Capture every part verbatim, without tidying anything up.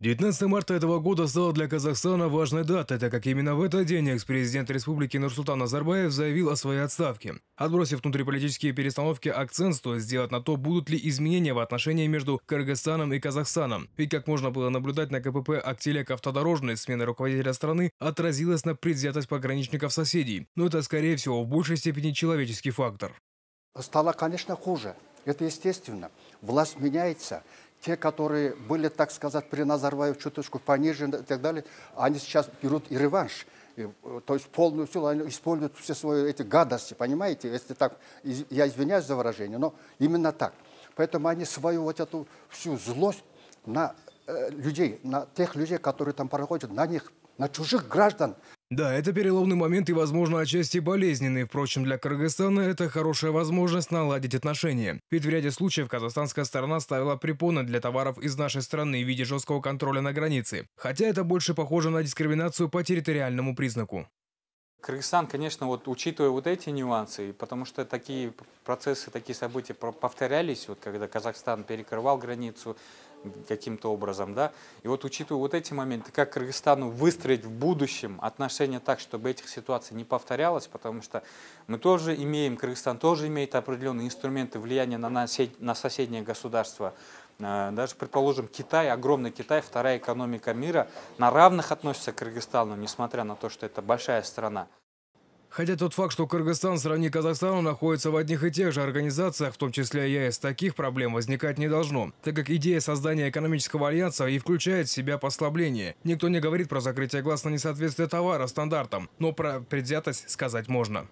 девятнадцатое марта этого года стало для Казахстана важной датой, так как именно в этот день экс-президент республики Нурсултан Назарбаев заявил о своей отставке. Отбросив внутриполитические перестановки, акцент стоит сделать на то, будут ли изменения в отношении между Кыргызстаном и Казахстаном. Ведь, как можно было наблюдать на ка пэ пэ «Актелек Автодорожный», смена руководителя страны отразилась на предвзятость пограничников соседей. Но это, скорее всего, в большей степени человеческий фактор. Стало, конечно, хуже. Это естественно. Власть меняется. Те, которые были, так сказать, при Назарбаеве чуточку пониже и так далее, они сейчас берут и реванш. И, то есть полную силу, они используют все свои эти гадости, понимаете? Если так, я извиняюсь за выражение, но именно так. Поэтому они свою вот эту всю злость на э, людей, на тех людей, которые там проходят, на них, на чужих граждан. Да, это переломный момент и, возможно, отчасти болезненный. Впрочем, для Кыргызстана это хорошая возможность наладить отношения. Ведь в ряде случаев казахстанская сторона ставила препоны для товаров из нашей страны в виде жесткого контроля на границе. Хотя это больше похоже на дискриминацию по территориальному признаку. Кыргызстан, конечно, вот учитывая вот эти нюансы, потому что такие процессы, такие события повторялись, вот когда Казахстан перекрывал границу каким-то образом, да, и вот учитывая вот эти моменты, как Кыргызстану выстроить в будущем отношения так, чтобы этих ситуаций не повторялось, потому что мы тоже имеем, Кыргызстан тоже имеет определенные инструменты влияния на, насед... на соседнее государство. Даже, предположим, Китай, огромный Китай, вторая экономика мира, на равных относится к Кыргызстану, несмотря на то, что это большая страна. Хотя тот факт, что Кыргызстан в сравнении с Казахстаном находится в одних и тех же организациях, в том числе е а э с, таких проблем возникать не должно, так как идея создания экономического альянса и включает в себя послабление. Никто не говорит про закрытие глаз на несоответствие товара стандартам, но про предвзятость сказать можно.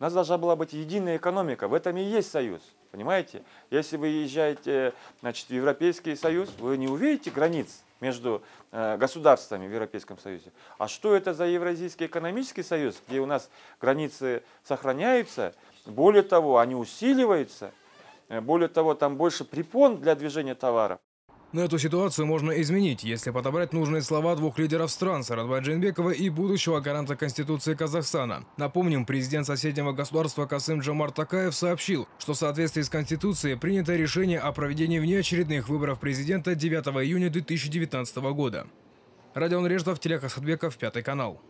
У нас должна была быть единая экономика, в этом и есть союз, понимаете? Если вы езжаете, значит, в Европейский союз, вы не увидите границ между государствами в Европейском союзе. А что это за Евразийский экономический союз, где у нас границы сохраняются, более того, они усиливаются, более того, там больше препон для движения товаров. Но эту ситуацию можно изменить, если подобрать нужные слова двух лидеров стран, Сооронбай Жээнбекова и будущего гаранта Конституции Казахстана. Напомним, президент соседнего государства Касым-Жомарт Токаев сообщил, что в соответствии с Конституцией принято решение о проведении внеочередных выборов президента девятого июня две тысячи девятнадцатого года. Родион Реждов, Телек Азаттык, Пятый канал.